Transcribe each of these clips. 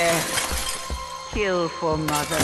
There. Kill for mother.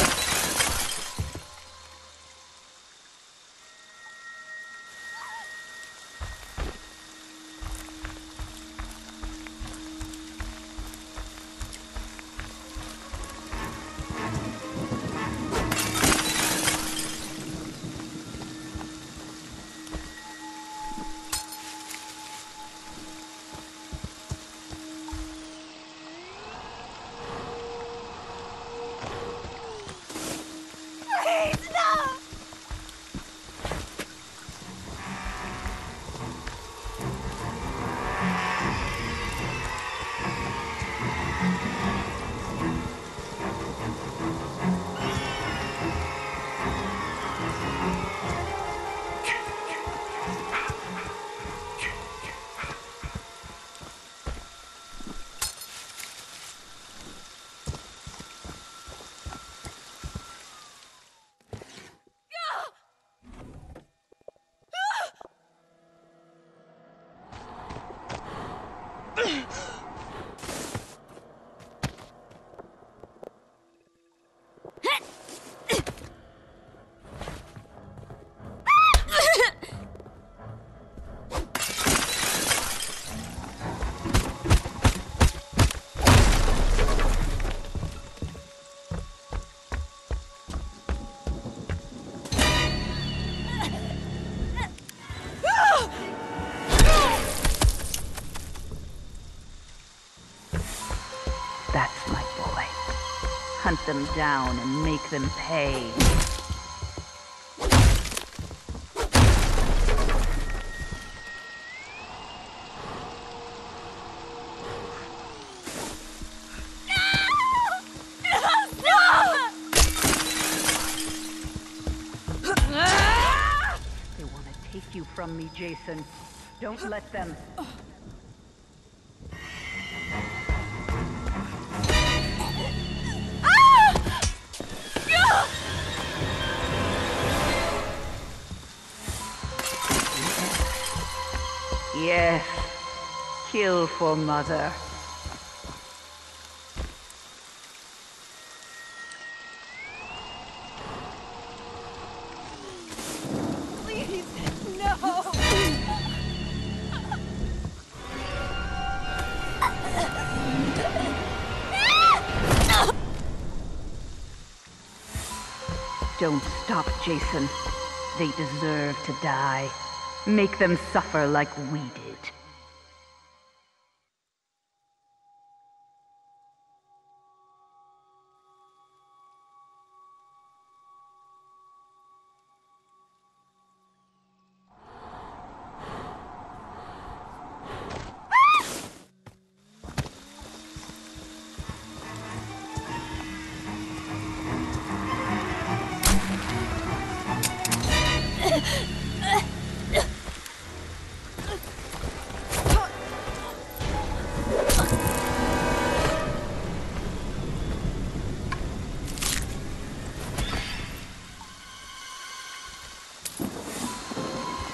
Hunt them down and make them pay. No! They want to take you from me, Jason. Don't let them. Yes, kill for mother. Please, no! Don't stop, Jason. They deserve to die. Make them suffer like we did.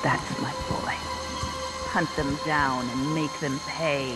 That's my boy. Hunt them down and make them pay.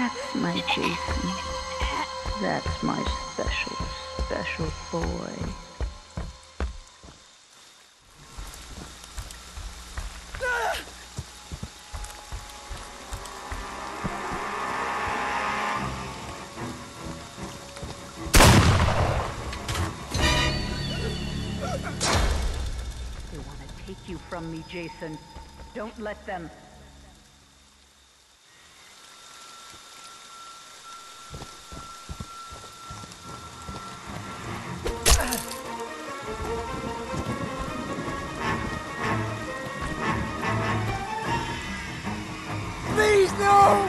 That's my Jason. That's my special, special boy. from me, Jason. Don't let them... Please, no!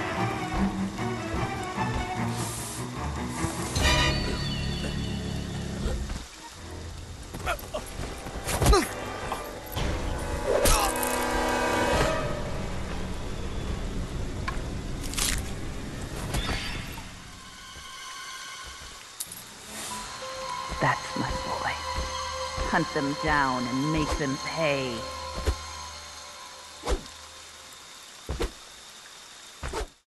That's my boy. Hunt them down and make them pay.